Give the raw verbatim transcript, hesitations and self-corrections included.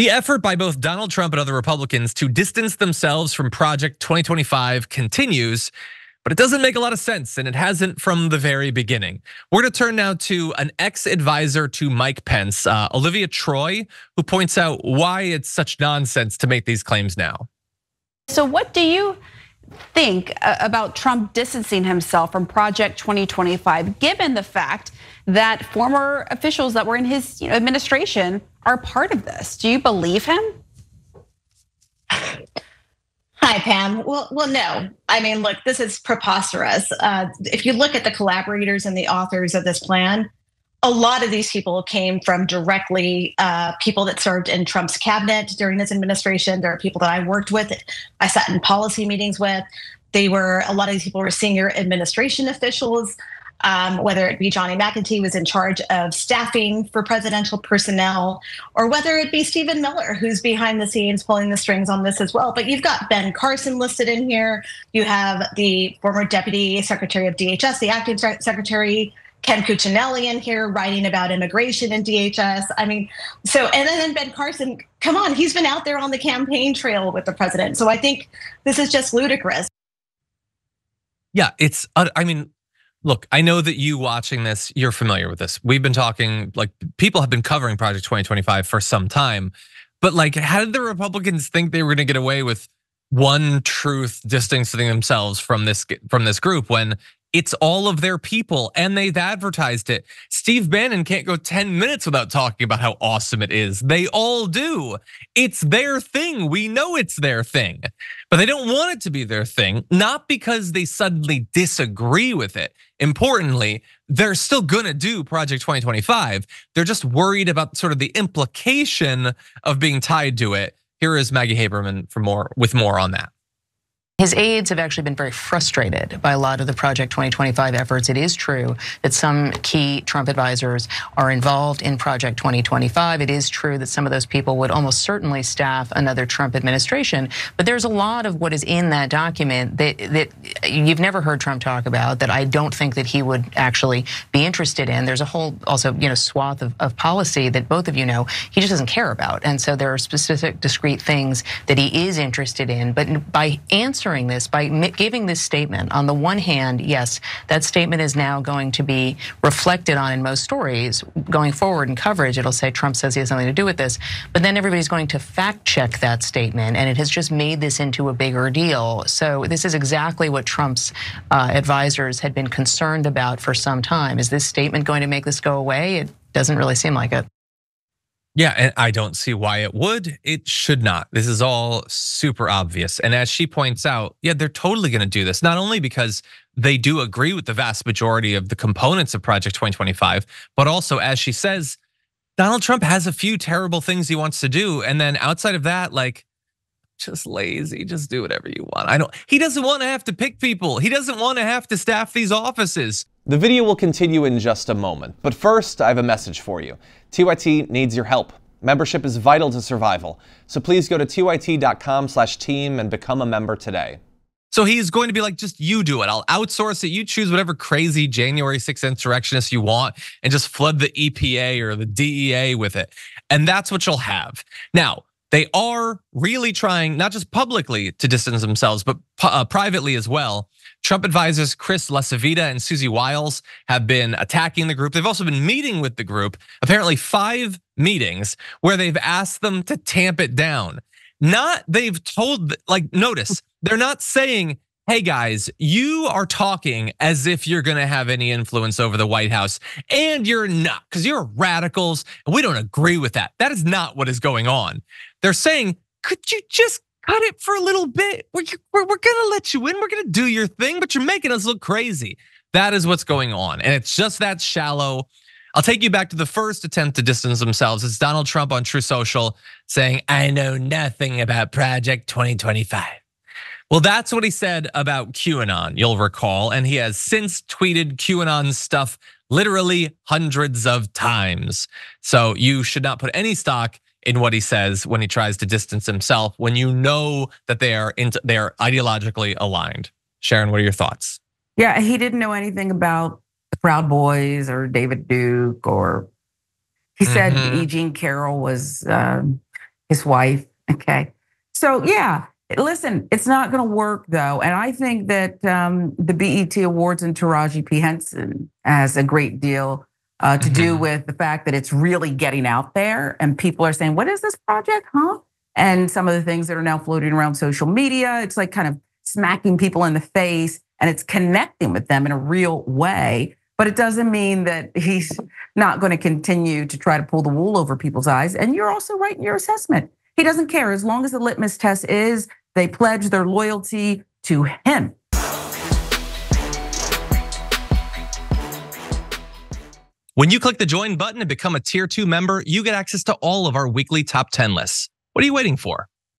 The effort by both Donald Trump and other Republicans to distance themselves from Project twenty twenty-five continues, but it doesn't make a lot of sense, and it hasn't from the very beginning. We're gonna turn now to an ex-advisor to Mike Pence, uh, Olivia Troy, who points out why it's such nonsense to make these claims now. So what do you think about Trump distancing himself from Project twenty twenty-five, given the fact that former officials that were in his administration are part of this? Do you believe him? Hi, Pam. Well, well, no. I mean, look, this is preposterous. Uh, if you look at the collaborators and the authors of this plan, a lot of these people came from directly uh, people that served in Trump's cabinet during his administration. There are people that I worked with, I sat in policy meetings with. They were, a lot of these people were senior administration officials, um, whether it be Johnny McEntee was in charge of staffing for presidential personnel, or whether it be Stephen Miller, who's behind the scenes pulling the strings on this as well. But you've got Ben Carson listed in here. You have the former deputy secretary of D H S, the acting secretary, Ken Cuccinelli in here writing about immigration and D H S. I mean, so, and then Ben Carson, come on, he's been out there on the campaign trail with the president. So I think this is just ludicrous. Yeah, it's, I mean, look, I know that you watching this, you're familiar with this. We've been talking, like, people have been covering Project twenty twenty-five for some time, but like, how did the Republicans think they were gonna get away with one truth distancing themselves from this from this group when it's all of their people and they've advertised it? Steve Bannon can't go ten minutes without talking about how awesome it is. They all do. It's their thing. We know it's their thing, but they don't want it to be their thing, not because they suddenly disagree with it. Importantly, they're still gonna do Project twenty twenty-five. They're just worried about sort of the implication of being tied to it. Here is Maggie Haberman for more with more on that. His aides have actually been very frustrated by a lot of the Project twenty twenty-five efforts. It is true that some key Trump advisors are involved in Project twenty twenty-five. It is true that some of those people would almost certainly staff another Trump administration. But there's a lot of what is in that document that, that you've never heard Trump talk about, that I don't think that he would actually be interested in. There's a whole also you know swath of, of policy that both of you know he just doesn't care about. And so there are specific discrete things that he is interested in, but by answering this by giving this statement, on the one hand, yes, that statement is now going to be reflected on in most stories going forward in coverage. It'll say Trump says he has something to do with this, but then everybody's going to fact check that statement, and it has just made this into a bigger deal. So this is exactly what Trump's advisors had been concerned about for some time. Is this statement going to make this go away? It doesn't really seem like it. Yeah, and I don't see why it would. It should not. This is all super obvious. And as she points out, yeah, they're totally gonna do this, not only because they do agree with the vast majority of the components of Project twenty twenty-five, but also, as she says, Donald Trump has a few terrible things he wants to do. And then outside of that, like, just lazy, just do whatever you want. I don't, he doesn't wanna have to pick people. He doesn't wanna have to staff these offices. The video will continue in just a moment, but first I have a message for you. T Y T needs your help. Membership is vital to survival, so please go to T Y T dot com slash team and become a member today. So he's going to be like, just you do it. I'll outsource it. You choose whatever crazy January sixth insurrectionist you want and just flood the E P A or the D E A with it. And that's what you'll have. Now, they are really trying, not just publicly to distance themselves, but privately as well. Trump advisors Chris Lacevita and Susie Wiles have been attacking the group. They've also been meeting with the group, apparently five meetings where they've asked them to tamp it down. Not they've told, like, notice, they're not saying, hey guys, you are talking as if you're gonna have any influence over the White House, and you're not, because you're radicals, and we don't agree with that. That is not what is going on. They're saying, could you just cut it for a little bit? We're, we're, we're gonna let you in, we're gonna do your thing, but you're making us look crazy. That is what's going on, and it's just that shallow. I'll take you back to the first attempt to distance themselves. It's Donald Trump on Truth Social saying, I know nothing about Project twenty twenty-five. Well, that's what he said about QAnon, you'll recall, and he has since tweeted QAnon stuff literally hundreds of times. So you should not put any stock in what he says when he tries to distance himself, when you know that they are into, they are ideologically aligned. Sharon, what are your thoughts? Yeah, he didn't know anything about the Proud Boys or David Duke, or he said mm-hmm. Eugene Carroll was, um, his wife, okay? So yeah, listen, it's not gonna work though. And I think that um, the B E T Awards and Taraji P. Henson has a great deal uh, to mm-hmm. do with the fact that it's really getting out there and people are saying, what is this project, huh? And some of the things that are now floating around social media, it's like kind of smacking people in the face and it's connecting with them in a real way. But it doesn't mean that he's not going to continue to try to pull the wool over people's eyes. And you're also right in your assessment. He doesn't care as long as the litmus test is they pledge their loyalty to him. When you click the join button and become a tier two member, you get access to all of our weekly top ten lists. What are you waiting for?